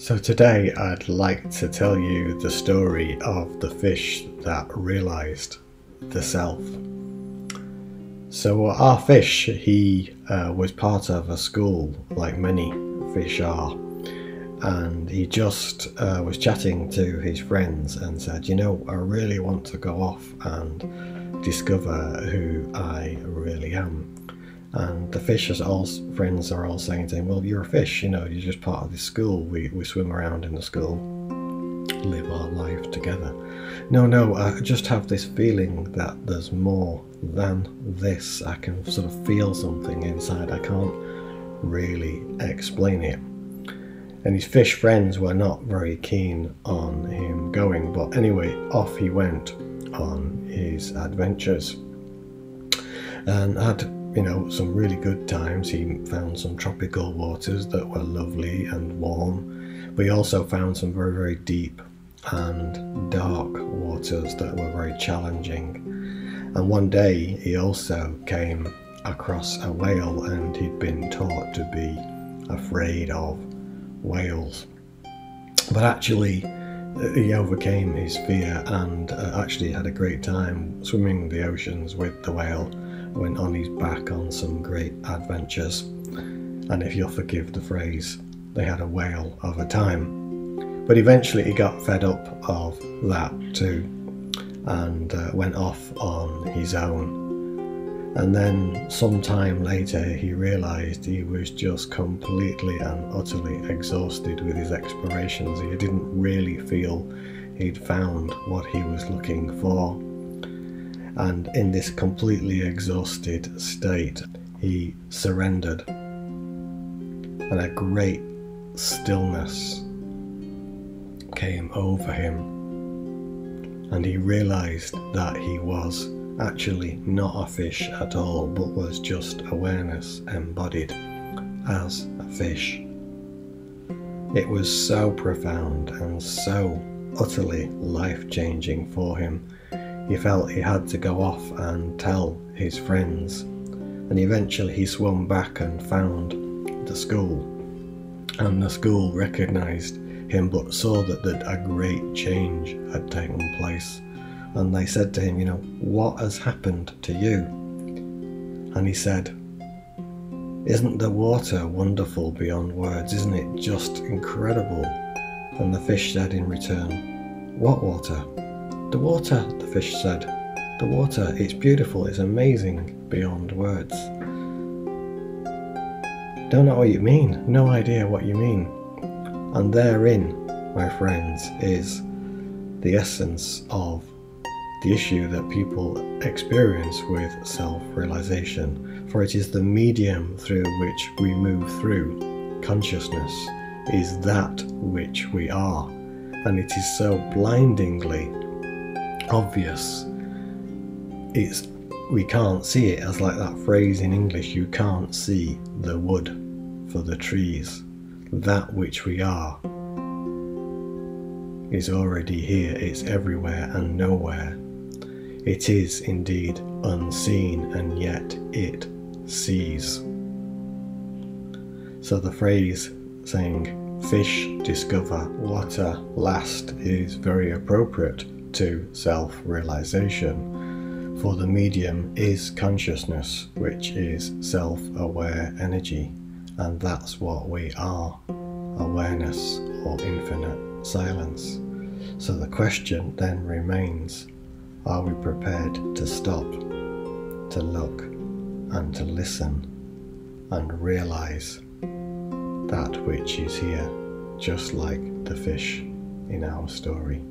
So today I'd like to tell you the story of the fish that realized the self. So our fish, he was part of a school like many fish are, and he just was chatting to his friends and said, you know, I really want to go off and discover who I really am. And the fish's friends are all saying to him, well, you're a fish, you know, you're just part of this school, we swim around in the school, live our life together. No, I just have this feeling that there's more than this. I can sort of feel something inside, I can't really explain it. And his fish friends were not very keen on him going, but anyway, off he went on his adventures and had, you know, some really good times. He found some tropical waters that were lovely and warm, but he also found some very, very deep and dark waters that were very challenging. And one day he also came across a whale, and he'd been taught to be afraid of whales, but actually he overcame his fear and actually had a great time swimming the oceans with the whale. Went on his back on some great adventures, and if you'll forgive the phrase, they had a whale of a time. But eventually he got fed up of that too, and went off on his own. And then some time later he realized he was just completely and utterly exhausted with his explorations. He didn't really feel he'd found what he was looking for. And in this completely exhausted state, he surrendered, and a great stillness came over him, and he realized that he was actually not a fish at all, but was just awareness embodied as a fish. It was so profound and so utterly life-changing for him. He felt he had to go off and tell his friends, and eventually he swam back and found the school, and the school recognized him but saw that a great change had taken place, and they said to him, you know, what has happened to you? And he said, isn't the water wonderful beyond words? Isn't it just incredible? And the fish said in return, what water? The water, the fish said. The water, it's beautiful, it's amazing beyond words. Don't know what you mean, no idea what you mean. And therein, my friends, is the essence of the issue that people experience with self-realization. For it is the medium through which we move through consciousness, is that which we are. And it is so blindingly obvious, we can't see it. As like that phrase in English, you can't see the wood for the trees. That which we are is already here, it's everywhere and nowhere. It is indeed unseen, and yet it sees. So the phrase saying fish discover, water last, is very appropriate to self-realization, for the medium is consciousness, which is self-aware energy, and that's what we are, awareness or infinite silence. So the question then remains, are we prepared to stop, to look and to listen and realize that which is here, just like the fish in our story?